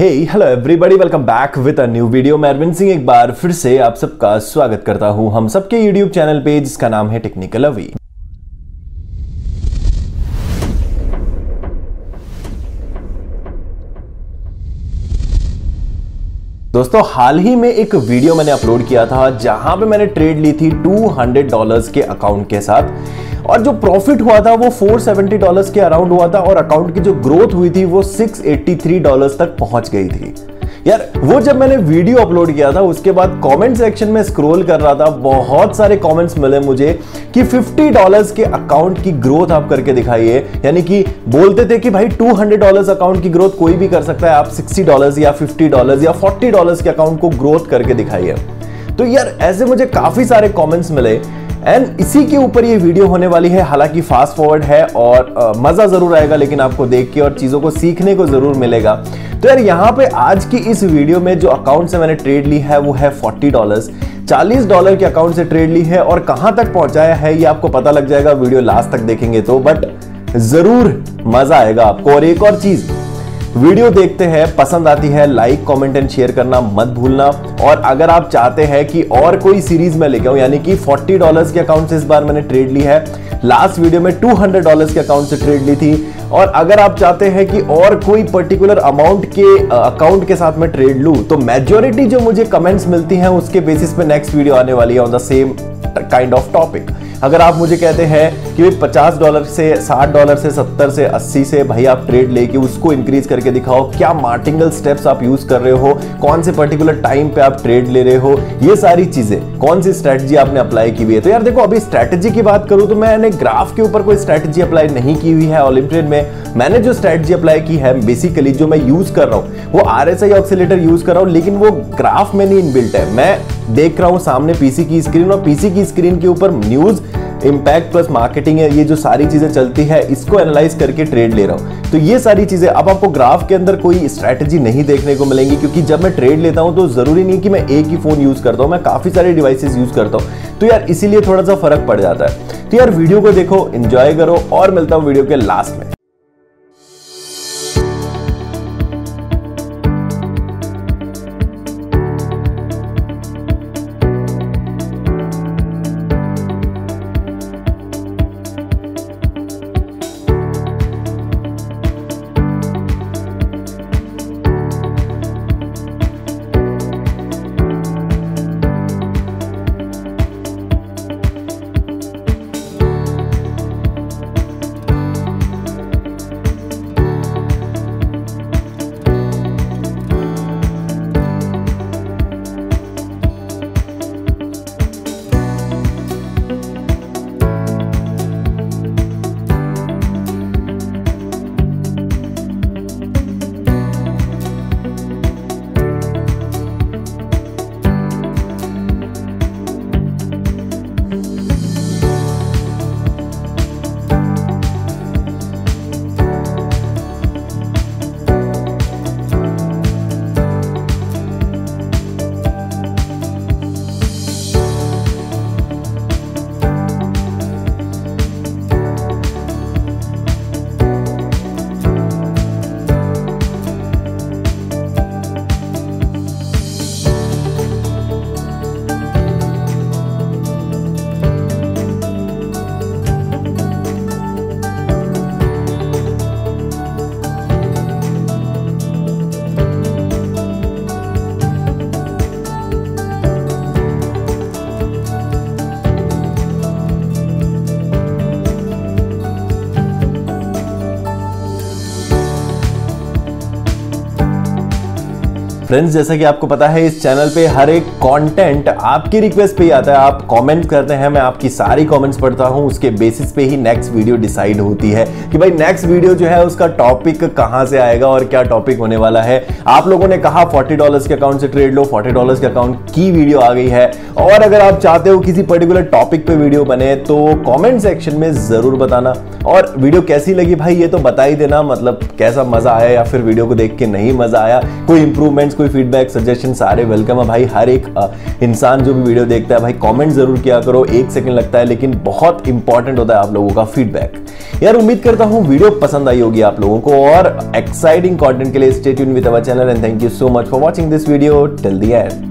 Hey, hello everybody, welcome back with a new video। मैं अरविंद सिंह एक बार फिर से आप सबका स्वागत करता हूं हम सबके YouTube चैनल पे जिसका नाम है टेक्निकल अवी। दोस्तों हाल ही में एक वीडियो मैंने अपलोड किया था जहां पे मैंने ट्रेड ली थी $200 के अकाउंट के साथ और जो प्रॉफिट हुआ था वो $470 के अराउंड हुआ था और अकाउंट की जो ग्रोथ हुई थी वो $683 तक पहुंच गई थी। यार वो जब मैंने वीडियो अपलोड किया था उसके बाद कमेंट सेक्शन में स्क्रॉल कर रहा था, बहुत सारे कमेंट्स मिले मुझे कि $50 के अकाउंट की ग्रोथ आप करके दिखाइए। यानी कि बोलते थे कि भाई $200 अकाउंट की ग्रोथ कोई भी कर सकता है, आप $60 या $50 या $40 के अकाउंट को ग्रोथ करके दिखाइए। तो यार ऐसे मुझे काफी सारे कमेंट्स मिले एंड इसी के ऊपर ये वीडियो होने वाली है। हालांकि फास्ट फॉरवर्ड है और मज़ा ज़रूर आएगा, लेकिन आपको देख के और चीज़ों को सीखने को ज़रूर मिलेगा। तो यार यहाँ पे आज की इस वीडियो में जो अकाउंट से मैंने ट्रेड ली है वो है $40, $40 के अकाउंट से ट्रेड ली है और कहाँ तक पहुँचाया है ये आपको पता लग जाएगा वीडियो लास्ट तक देखेंगे तो, बट ज़रूर मज़ा आएगा आपको। और एक और चीज़, वीडियो देखते हैं पसंद आती है लाइक कमेंट एंड शेयर करना मत भूलना। और अगर आप चाहते हैं कि और कोई सीरीज में लेके आऊं, यानी कि $40 के अकाउंट से इस बार मैंने ट्रेड ली है, लास्ट वीडियो में $200 के अकाउंट से ट्रेड ली थी, और अगर आप चाहते हैं कि और कोई पर्टिकुलर अमाउंट के अकाउंट के साथ मैं ट्रेड लूँ, तो मेजोरिटी जो मुझे कमेंट्स मिलती हैं उसके बेसिस पे नेक्स्ट वीडियो आने वाली है on the same kind of topic. अगर आप मुझे कहते हैं कि $50 से $60 से $70 से $80 से भाई आप ट्रेड लेके उसको इंक्रीज करके दिखाओ, क्या मार्टिंगल स्टेप्स आप यूज कर रहे हो, कौन से पर्टिकुलर टाइम पे आप ट्रेड ले रहे हो, ये सारी चीजें, कौन सी स्ट्रैटेजी आपने अप्लाई की हुई है। तो यार देखो, अभी स्ट्रैटेजी की बात करूं तो मैंने ग्राफ के ऊपर कोई स्ट्रैटेजी अप्लाई नहीं की हुई है। ओलिम्प ट्रेड में मैंने जो स्ट्रैटेजी अप्लाई की है बेसिकली जो मैं यूज कर रहा हूँ वो RSI ऑक्सीलेटर यूज कर रहा हूँ, लेकिन वो ग्राफ में नहीं इनबिल्ट है। मैं देख रहा हूँ सामने पीसी की स्क्रीन और पीसी की स्क्रीन के ऊपर न्यूज इम्पैक्ट प्लस मार्केटिंग है, ये जो सारी चीजें चलती है इसको एनालाइज करके ट्रेड ले रहा हूं। तो ये सारी चीजें अब आपको ग्राफ के अंदर कोई स्ट्रैटेजी नहीं देखने को मिलेंगी, क्योंकि जब मैं ट्रेड लेता हूं तो जरूरी नहीं कि मैं एक ही फोन यूज करता हूं, मैं काफी सारे डिवाइसेस यूज करता हूं, तो यार इसीलिए थोड़ा सा फर्क पड़ जाता है। तो यार वीडियो को देखो, एंजॉय करो और मिलता हूं वीडियो के लास्ट में। फ्रेंड्स जैसा कि आपको पता है इस चैनल पे हर एक कंटेंट आपकी रिक्वेस्ट पे ही आता है, आप कमेंट करते हैं, मैं आपकी सारी कमेंट्स पढ़ता हूं, उसके बेसिस पे ही नेक्स्ट वीडियो डिसाइड होती है कि भाई नेक्स्ट वीडियो जो है उसका टॉपिक कहां से आएगा और क्या टॉपिक होने वाला है। आप लोगों ने कहा $40 के अकाउंट से ट्रेड लो, $40 के अकाउंट की वीडियो आ गई है। और अगर आप चाहते हो किसी पर्टिकुलर टॉपिक पे वीडियो बने तो कॉमेंट सेक्शन में ज़रूर बताना, और वीडियो कैसी लगी भाई ये तो बता ही देना, मतलब कैसा मज़ा आया या फिर वीडियो को देख के नहीं मज़ा आया, कोई इंप्रूवमेंट्स कोई फीडबैक सजेशन सारे वेलकम है भाई। हर एक इंसान जो भी वीडियो देखता है भाई कमेंट जरूर किया करो, एक सेकंड लगता है लेकिन बहुत इंपॉर्टेंट होता है आप लोगों का फीडबैक। यार उम्मीद करता हूँ वीडियो पसंद आई होगी आप लोगों को और एक्साइटिंग कॉन्टेंट के लिए stay tune with our channel and thank you so much for watching this video till the and.